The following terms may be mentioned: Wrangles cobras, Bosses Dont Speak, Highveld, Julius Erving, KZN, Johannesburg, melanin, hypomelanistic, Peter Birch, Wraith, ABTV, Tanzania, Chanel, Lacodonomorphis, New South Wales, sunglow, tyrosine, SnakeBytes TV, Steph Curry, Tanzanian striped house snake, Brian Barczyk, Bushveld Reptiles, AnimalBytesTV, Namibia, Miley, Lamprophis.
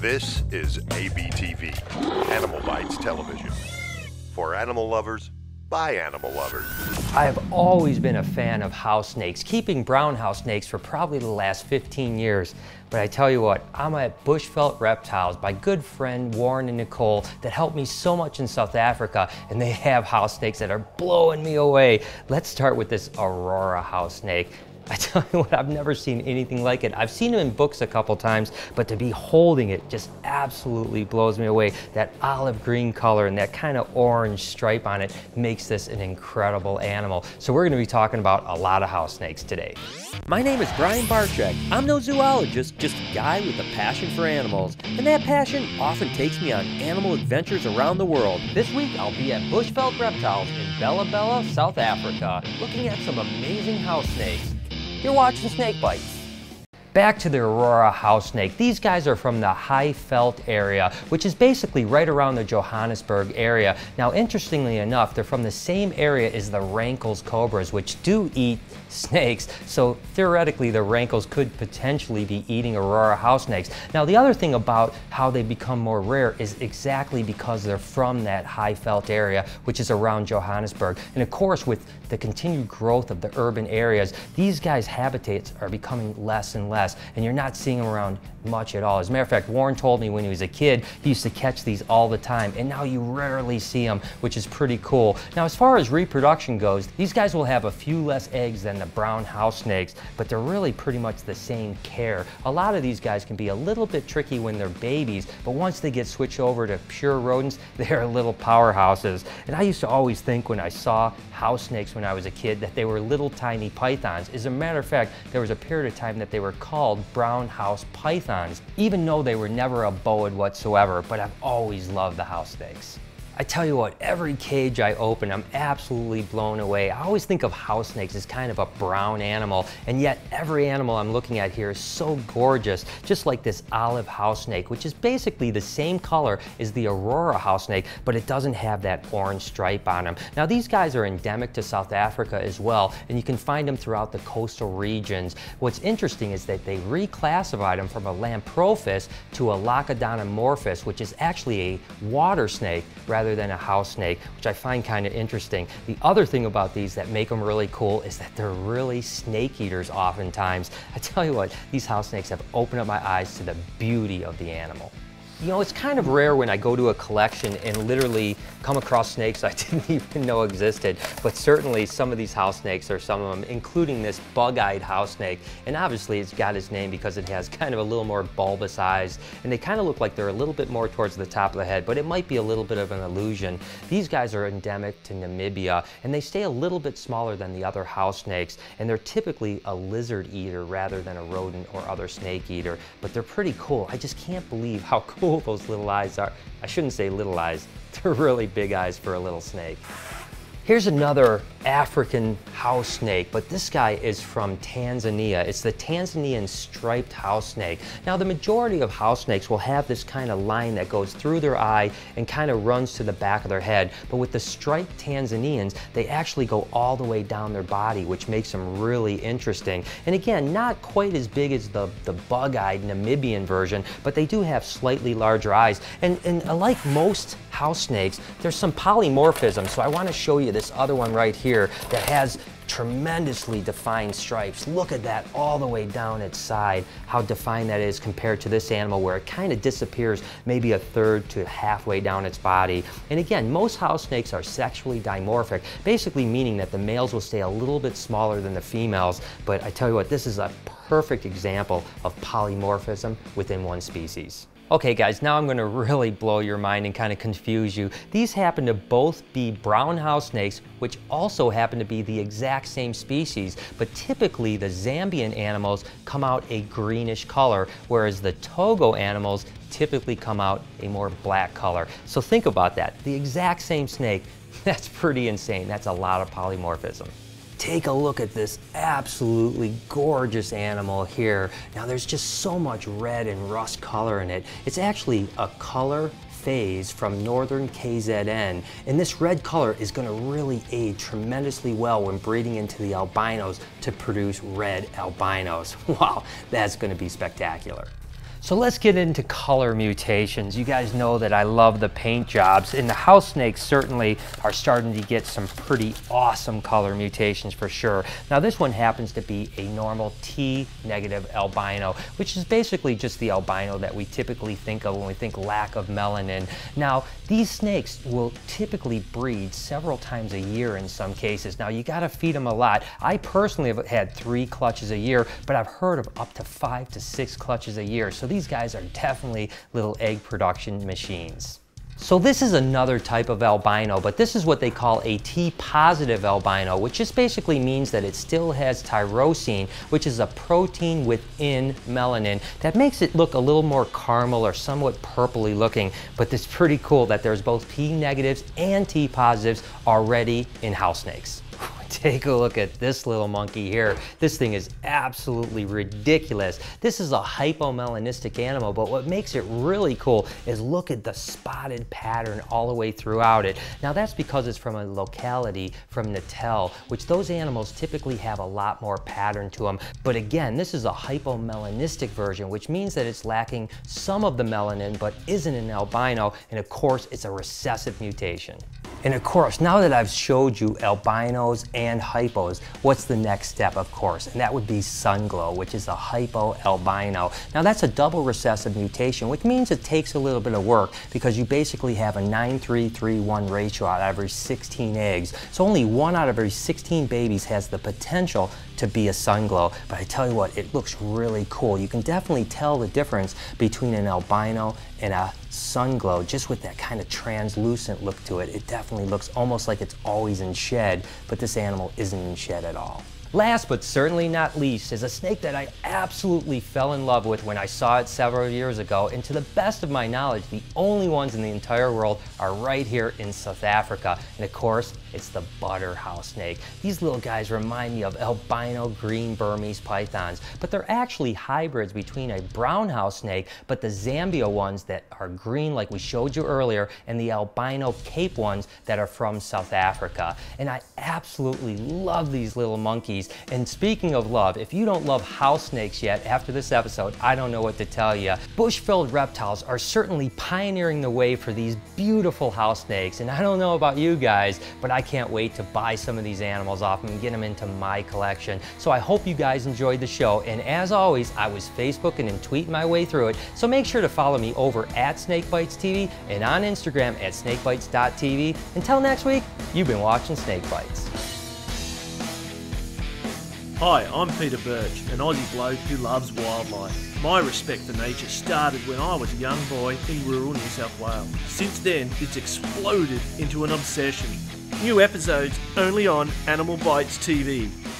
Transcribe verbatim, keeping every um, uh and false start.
This is A B T V, Animal Bites Television. For animal lovers, by animal lovers. I have always been a fan of house snakes, keeping brown house snakes for probably the last fifteen years. But I tell you what, I'm at Bushveld Reptiles, my good friend Warren and Nicole, that helped me so much in South Africa, and they have house snakes that are blowing me away. Let's start with this Aurora house snake. I tell you what, I've never seen anything like it. I've seen them in books a couple times, but to be holding it just absolutely blows me away. That olive green color and that kind of orange stripe on it makes this an incredible animal. So we're gonna be talking about a lot of house snakes today. My name is Brian Barczyk. I'm no zoologist, just a guy with a passion for animals. And that passion often takes me on animal adventures around the world. This week, I'll be at Bushveld Reptiles in Bella Bella, South Africa, looking at some amazing house snakes. You're watching SnakeBytes. Back to the Aurora house snake. These guys are from the Highveld area, which is basically right around the Johannesburg area. Now, interestingly enough, they're from the same area as the Wrangles cobras, which do eat snakes. So theoretically, the Wrangles could potentially be eating Aurora house snakes. Now, the other thing about how they become more rare is exactly because they're from that Highveld area, which is around Johannesburg. And of course, with the continued growth of the urban areas, these guys' habitats are becoming less and less, and you're not seeing them around much at all. As a matter of fact, Warren told me when he was a kid, he used to catch these all the time, and now you rarely see them, which is pretty cool. Now, as far as reproduction goes, these guys will have a few less eggs than the brown house snakes, but they're really pretty much the same care. A lot of these guys can be a little bit tricky when they're babies, but once they get switched over to pure rodents, they're little powerhouses. And I used to always think when I saw house snakes when I was a kid that they were little tiny pythons. As a matter of fact, there was a period of time that they were called brown house pythons, even though they were never a boa whatsoever, but I've always loved the house snakes. I tell you what, every cage I open, I'm absolutely blown away. I always think of house snakes as kind of a brown animal, and yet every animal I'm looking at here is so gorgeous, just like this olive house snake, which is basically the same color as the Aurora house snake, but it doesn't have that orange stripe on them. Now, these guys are endemic to South Africa as well, and you can find them throughout the coastal regions. What's interesting is that they reclassified them from a Lamprophis to a Lacodonomorphis, which is actually a water snake rather than a house snake, which I find kind of interesting. The other thing about these that make them really cool is that they're really snake eaters oftentimes. I tell you what, these house snakes have opened up my eyes to the beauty of the animal. You know, it's kind of rare when I go to a collection and literally come across snakes I didn't even know existed, but certainly some of these house snakes are some of them, including this bug-eyed house snake. And obviously it's got its name because it has kind of a little more bulbous eyes, and they kind of look like they're a little bit more towards the top of the head, but it might be a little bit of an illusion. These guys are endemic to Namibia, and they stay a little bit smaller than the other house snakes, and they're typically a lizard eater rather than a rodent or other snake eater, but they're pretty cool. I just can't believe how cool those little eyes are. I shouldn't say little eyes, they're really big eyes for a little snake. Here's another African house snake, but this guy is from Tanzania. It's the Tanzanian striped house snake. Now, the majority of house snakes will have this kind of line that goes through their eye and kind of runs to the back of their head, but with the striped Tanzanians, they actually go all the way down their body, which makes them really interesting. And again, not quite as big as the, the bug-eyed Namibian version, but they do have slightly larger eyes. And, and like most house snakes, there's some polymorphism, so I want to show you this This other one right here that has tremendously defined stripes. Look at that all the way down its side, how defined that is compared to this animal where it kind of disappears maybe a third to halfway down its body. And again, most house snakes are sexually dimorphic, basically meaning that the males will stay a little bit smaller than the females, but I tell you what, this is a perfect example of polymorphism within one species. Okay guys, now I'm gonna really blow your mind and kind of confuse you. These happen to both be brown house snakes, which also happen to be the exact same species, but typically the Zambian animals come out a greenish color, whereas the Togo animals typically come out a more black color. So think about that, the exact same snake. That's pretty insane, that's a lot of polymorphism. Take a look at this absolutely gorgeous animal here. Now, there's just so much red and rust color in it. It's actually a color phase from northern K Z N, and this red color is going to really aid tremendously well when breeding into the albinos to produce red albinos. Wow, that's going to be spectacular. So let's get into color mutations. You guys know that I love the paint jobs, and the house snakes certainly are starting to get some pretty awesome color mutations for sure. Now this one happens to be a normal T negative albino, which is basically just the albino that we typically think of when we think lack of melanin. Now these snakes will typically breed several times a year in some cases. Now you gotta feed them a lot. I personally have had three clutches a year, but I've heard of up to five to six clutches a year. So these guys are definitely little egg production machines. So this is another type of albino, but this is what they call a T-positive albino, which just basically means that it still has tyrosine, which is a protein within melanin that makes it look a little more caramel or somewhat purpley looking. But it's pretty cool that there's both P negatives and T positives already in house snakes. Take a look at this little monkey here. This thing is absolutely ridiculous. This is a hypomelanistic animal, but what makes it really cool is look at the spotted pattern all the way throughout it. Now that's because it's from a locality from Natal, which those animals typically have a lot more pattern to them. But again, this is a hypomelanistic version, which means that it's lacking some of the melanin, but isn't an albino. And of course, it's a recessive mutation. And of course, now that I've showed you albinos and hypos, what's the next step, of course? And that would be sunglow, which is a hypoalbino. Now that's a double recessive mutation, which means it takes a little bit of work because you basically have a nine three three one ratio out of every sixteen eggs. So only one out of every sixteen babies has the potential to be a sunglow. But I tell you what, it looks really cool. You can definitely tell the difference between an albino and a sunglow just with that kind of translucent look to it. It definitely looks almost like it's always in shed, but this animal isn't in shed at all. Last but certainly not least is a snake that I absolutely fell in love with when I saw it several years ago, and to the best of my knowledge, the only ones in the entire world are right here in South Africa, and of course, it's the butterhouse snake. These little guys remind me of albino green Burmese pythons, but they're actually hybrids between a brown house snake, but the Zambia ones that are green like we showed you earlier, and the albino Cape ones that are from South Africa. And I absolutely love these little monkeys. And speaking of love, if you don't love house snakes yet after this episode, I don't know what to tell you. Bushveld Reptiles are certainly pioneering the way for these beautiful house snakes. And I don't know about you guys, but I I can't wait to buy some of these animals off them and get them into my collection. So I hope you guys enjoyed the show. And as always, I was Facebooking and tweeting my way through it. So make sure to follow me over at SnakeBytes T V and on Instagram at snakebytes dot T V. Until next week, you've been watching SnakeBytes. Hi, I'm Peter Birch, an Aussie bloke who loves wildlife. My respect for nature started when I was a young boy in rural New South Wales. Since then, it's exploded into an obsession. New episodes only on Animal Bytes T V.